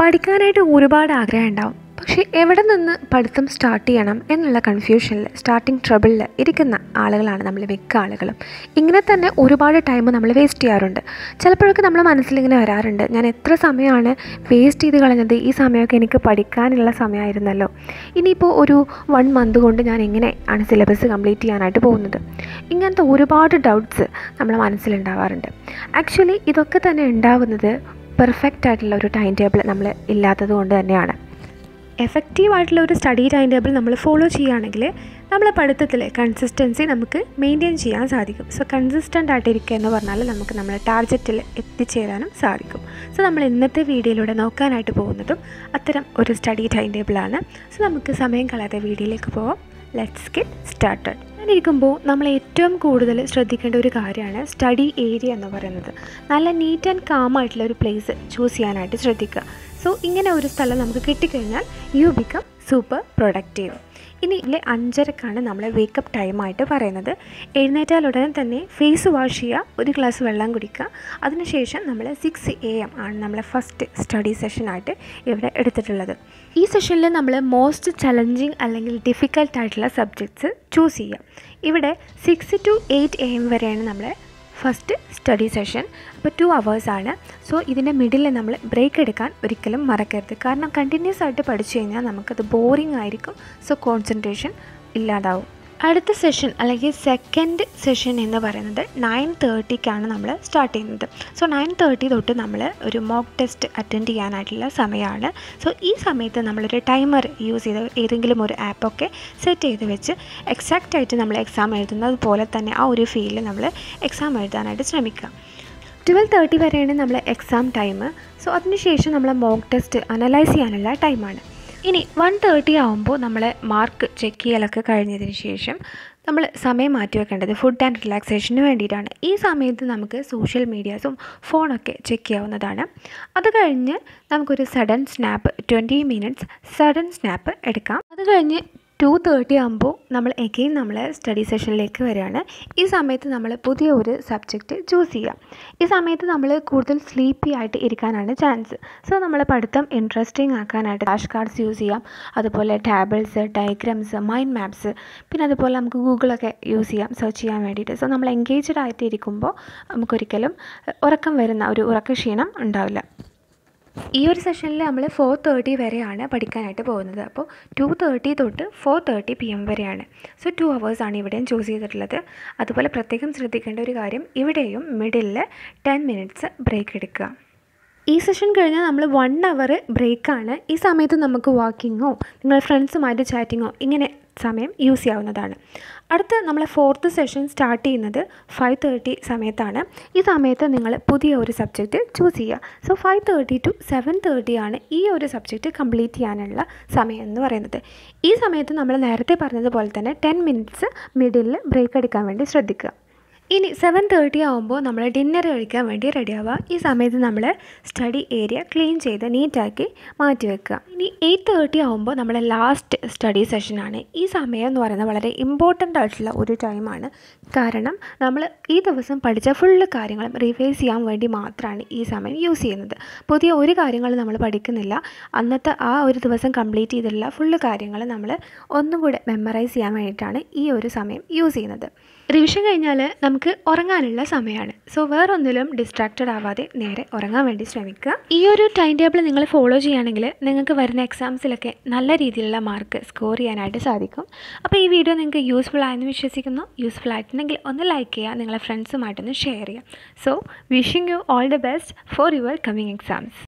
പഠിക്കാനായിട്ട് ഒരുപാട് ആഗ്രഹം ഉണ്ടാവും, പക്ഷേ എവിടെ നിന്ന് പഠിത്തം സ്റ്റാർട്ട് ചെയ്യണം എന്നുള്ള കൺഫ്യൂഷനിൽ സ്റ്റാർട്ടിങ് ട്രബിളിൽ ഇരിക്കുന്ന ആളുകളാണ് നമ്മൾ മിക്ക ആളുകളും. ഇങ്ങനെ തന്നെ ഒരുപാട് ടൈം നമ്മൾ വേസ്റ്റ് ചെയ്യാറുണ്ട്. ചിലപ്പോഴൊക്കെ നമ്മൾ മനസ്സിലിങ്ങനെ വരാറുണ്ട്, ഞാൻ എത്ര സമയമാണ് വേസ്റ്റ് ചെയ്ത് കളഞ്ഞത്, ഈ സമയമൊക്കെ എനിക്ക് പഠിക്കാനുള്ള സമയമായിരുന്നല്ലോ, ഇനിയിപ്പോൾ ഒരു 1 month കൊണ്ട് ഞാൻ എങ്ങനെയാണ് സിലബസ് കംപ്ലീറ്റ് ചെയ്യാനായിട്ട് പോകുന്നത്. ഇങ്ങനത്തെ ഒരുപാട് ഡൗട്ട്സ് നമ്മുടെ മനസ്സിലുണ്ടാവാറുണ്ട്. ആക്ച്വലി ഇതൊക്കെ തന്നെ ഉണ്ടാവുന്നത് പെർഫെക്റ്റ് ആയിട്ടുള്ള ഒരു ടൈം ടേബിൾ നമ്മൾ ഇല്ലാത്തത് കൊണ്ട് തന്നെയാണ്. എഫക്റ്റീവായിട്ടുള്ള ഒരു സ്റ്റഡി ടൈം ടേബിൾ നമ്മൾ ഫോളോ ചെയ്യുകയാണെങ്കിൽ നമ്മളെ പഠിത്തത്തിൽ കൺസിസ്റ്റൻസി നമുക്ക് മെയിൻറ്റെയിൻ ചെയ്യാൻ സാധിക്കും. സോ കൺസിസ്റ്റൻ്റ് ആയിട്ടിരിക്കുക എന്ന് പറഞ്ഞാൽ നമുക്ക് നമ്മുടെ ടാർഗറ്റിൽ എത്തിച്ചേരാനും സാധിക്കും. സോ നമ്മൾ ഇന്നത്തെ വീഡിയോയിലൂടെ നോക്കാനായിട്ട് പോകുന്നതും അത്തരം ഒരു സ്റ്റഡി ടൈം ടേബിളാണ്. സോ നമുക്ക് സമയം കളയാതെ വീഡിയോയിലേക്ക് പോകാം. Let's get started. ിരിക്കുമ്പോൾ നമ്മൾ ഏറ്റവും കൂടുതൽ ശ്രദ്ധിക്കേണ്ട ഒരു കാര്യമാണ് സ്റ്റഡി ഏരിയ എന്ന് പറയുന്നത്. നല്ല നീറ്റ് ആൻഡ് കാമായിട്ടുള്ള ഒരു പ്ലേസ് ചൂസ് ചെയ്യാനായിട്ട് ശ്രദ്ധിക്കുക. സോ ഇങ്ങനെ ഒരു സ്ഥലം നമുക്ക് കിട്ടിക്കഴിഞ്ഞാൽ യു ബിക്കം സൂപ്പർ പ്രൊഡക്റ്റീവ്. ഇനി ഇതിലെ 5:30 നമ്മളെ വേക്കപ്പ് ടൈമായിട്ട് പറയുന്നത്. എഴുന്നേറ്റാലുടനെ തന്നെ ഫേസ് വാഷ് ചെയ്യുക, ഒരു ഗ്ലാസ് വെള്ളം കുടിക്കുക. അതിനുശേഷം നമ്മൾ 6 AM ആണ് നമ്മളെ ഫസ്റ്റ് സ്റ്റഡി സെഷനായിട്ട് ഇവിടെ എടുത്തിട്ടുള്ളത്. ഈ സെഷനിൽ നമ്മൾ മോസ്റ്റ് ചലഞ്ചിങ് അല്ലെങ്കിൽ ഡിഫിക്കൽട്ടായിട്ടുള്ള സബ്ജക്ട്സ് ചൂസ് ചെയ്യുക. ഇവിടെ 6 to 8 AM വരെയാണ് നമ്മളെ ഫസ്റ്റ് സ്റ്റഡി സെഷൻ. അപ്പോൾ 2 hours ആണ്. സോ ഇതിൻ്റെ മിഡിലിൽ നമ്മൾ ബ്രേക്ക് എടുക്കാൻ ഒരിക്കലും മറക്കരുത്, കാരണം കണ്ടിന്യൂസ് ആയിട്ട് പഠിച്ചു കഴിഞ്ഞാൽ നമുക്കത് ബോറിംഗ് ആയിരിക്കും. സോ കോൺസെൻട്രേഷൻ ഇല്ലാതാവും. അടുത്ത സെഷൻ അല്ലെങ്കിൽ സെക്കൻഡ് സെഷൻ എന്ന് പറയുന്നത് 9:30 നമ്മൾ സ്റ്റാർട്ട് ചെയ്യുന്നത്. സോ 9:30 തൊട്ട് നമ്മൾ ഒരു മോക്ക് ടെസ്റ്റ് അറ്റൻഡ് ചെയ്യാനായിട്ടുള്ള സമയമാണ്. സോ ഈ സമയത്ത് നമ്മളൊരു ടൈമർ യൂസ് ചെയ്ത് ഏതെങ്കിലും ഒരു ആപ്പൊക്കെ സെറ്റ് ചെയ്ത് വെച്ച് എക്സാക്റ്റായിട്ട് നമ്മൾ എക്സാം എഴുതുന്നത് പോലെ തന്നെ ആ ഒരു ഫീലിൽ നമ്മൾ എക്സാം എഴുതാനായിട്ട് ശ്രമിക്കുക. 12:30 വരെയാണ് നമ്മൾ എക്സാം ടൈം. സോ അതിനുശേഷം നമ്മൾ മോക്ക് ടെസ്റ്റ് അനലൈസ് ചെയ്യാനുള്ള ടൈമാണ്. ഇനി 1:30 ആകുമ്പോൾ നമ്മൾ മാർക്ക് ചെക്ക് ചെയ്യലൊക്കെ കഴിഞ്ഞതിന് ശേഷം നമ്മൾ സമയം മാറ്റിവെക്കേണ്ടത് ഫുഡ് ആൻഡ് റിലാക്സേഷന് വേണ്ടിയിട്ടാണ്. ഈ സമയത്ത് നമുക്ക് സോഷ്യൽ മീഡിയാസും ഫോണൊക്കെ ചെക്ക് ചെയ്യാവുന്നതാണ്. അത് കഴിഞ്ഞ് നമുക്കൊരു sudden snap 20 minutes sudden snap എടുക്കാം. അത് കഴിഞ്ഞ് 2:30 ആകുമ്പോൾ നമ്മൾ എഗെയിൻ നമ്മളെ സ്റ്റഡി സെഷനിലേക്ക് വരികയാണ്. ഈ സമയത്ത് നമ്മൾ പുതിയ ഒരു സബ്ജക്റ്റ് ചൂസ് ചെയ്യാം. ഈ സമയത്ത് നമ്മൾ കൂടുതൽ സ്ലീപ്പി ആയിട്ട് ഇരിക്കാനാണ് ചാൻസ്. സോ നമ്മൾ പഠിത്തം ഇൻട്രസ്റ്റിംഗ് ആക്കാനായിട്ട് ഫ്ലാഷ് കാർഡ്സ് യൂസ് ചെയ്യാം. അതുപോലെ ടാബിൾസ്, ഡയഗ്രാംസ്, മൈൻഡ് മാപ്സ്, പിന്നെ അതുപോലെ നമുക്ക് ഗൂഗിളൊക്കെ യൂസ് ചെയ്യാം സെർച്ച് ചെയ്യാൻ വേണ്ടിയിട്ട്. സോ നമ്മൾ എൻഗേജ്ഡ് ആയിട്ട് ഇരിക്കുമ്പോൾ നമുക്കൊരിക്കലും ഉറക്കം വരുന്ന ഒരു ഉറക്കക്ഷീണം ഉണ്ടാവില്ല. ഈ ഒരു സെഷനിൽ നമ്മൾ 4:30 വരെയാണ് പഠിക്കാനായിട്ട് പോകുന്നത്. അപ്പോൾ 2:30 തൊട്ട് 4:30 PM വരെയാണ്. സോ 2 hours ആണ് ഇവിടെയും ചൂസ് ചെയ്തിട്ടുള്ളത്. അതുപോലെ പ്രത്യേകം ശ്രദ്ധിക്കേണ്ട ഒരു കാര്യം, ഇവിടെയും മിഡിലിൽ 10 minutes ബ്രേക്ക് എടുക്കുക. ഈ സെഷൻ കഴിഞ്ഞാൽ നമ്മൾ 1 hour ബ്രേക്കാണ്. ഈ സമയത്ത് നമുക്ക് വാക്കിങ്ങോ നിങ്ങളുടെ ഫ്രണ്ട്സുമായിട്ട് ചാറ്റിങ്ങോ ഇങ്ങനെ സമയം യൂസ് ചെയ്യാവുന്നതാണ്. അടുത്ത നമ്മളെ ഫോർത്ത് സെഷൻ സ്റ്റാർട്ട് ചെയ്യുന്നത് 5:30 സമയത്താണ്. ഈ സമയത്ത് നിങ്ങൾ പുതിയ ഒരു സബ്ജക്റ്റ് ചൂസ് ചെയ്യുക. സോ 5:30 to 7:30 ആണ് ഈ ഒരു സബ്ജക്റ്റ് കംപ്ലീറ്റ് ചെയ്യാനുള്ള സമയം എന്ന് പറയുന്നത്. ഈ സമയത്ത് നമ്മൾ നേരത്തെ പറഞ്ഞതുപോലെ തന്നെ 10 minutes മിഡിലിൽ ബ്രേക്ക് എടുക്കാൻ വേണ്ടി ശ്രദ്ധിക്കുക. ഇനി 7:30 ആകുമ്പോൾ നമ്മൾ ഡിന്നർ കഴിക്കാൻ വേണ്ടി റെഡിയാവുക. ഈ സമയത്ത് നമ്മൾ സ്റ്റഡി ഏരിയ ക്ലീൻ ചെയ്ത് നീറ്റാക്കി മാറ്റിവെക്കുക. ഇനി 8:30 ആകുമ്പോൾ നമ്മുടെ ലാസ്റ്റ് സ്റ്റഡി സെഷനാണ്. ഈ സമയം എന്ന് പറയുന്നത് വളരെ ഇമ്പോർട്ടൻ്റ് ആയിട്ടുള്ള ഒരു ടൈമാണ്. കാരണം നമ്മൾ ഈ ദിവസം പഠിച്ച ഫുൾ കാര്യങ്ങളും റിവൈസ് ചെയ്യാൻ വേണ്ടി മാത്രമാണ് ഈ സമയം യൂസ് ചെയ്യുന്നത്. പുതിയ ഒരു കാര്യങ്ങൾ നമ്മൾ പഠിക്കുന്നില്ല. അന്നത്തെ ആ ഒരു ദിവസം കംപ്ലീറ്റ് ചെയ്തിട്ടുള്ള ഫുൾ കാര്യങ്ങൾ നമ്മൾ ഒന്നും കൂടെ മെമ്മറൈസ് ചെയ്യാൻ വേണ്ടിയിട്ടാണ് ഈ ഒരു സമയം യൂസ് ചെയ്യുന്നത്. റിവിഷൻ കഴിഞ്ഞാൽ നമുക്ക് ഉറങ്ങാനുള്ള സമയമാണ്. സോ വേറൊന്നിലും ഡിസ്ട്രാക്റ്റഡ് ആവാതെ നേരെ ഉറങ്ങാൻ വേണ്ടി ശ്രമിക്കുക. ഈ ഒരു ടൈം ടേബിൾ നിങ്ങൾ ഫോളോ ചെയ്യുകയാണെങ്കിൽ നിങ്ങൾക്ക് വരുന്ന എക്സാംസിലൊക്കെ നല്ല രീതിയിലുള്ള മാർക്ക് സ്കോർ ചെയ്യാനായിട്ട് സാധിക്കും. അപ്പോൾ ഈ വീഡിയോ നിങ്ങൾക്ക് യൂസ്ഫുൾ ആയെന്ന് വിശ്വസിക്കുന്നു. യൂസ്ഫുൾ ആയിട്ടുണ്ടെങ്കിൽ ഒന്ന് ലൈക്ക് ചെയ്യുക, നിങ്ങളെ ഫ്രണ്ട്സുമായിട്ടൊന്ന് ഷെയർ ചെയ്യുക. So wishing you all the best for your coming exams.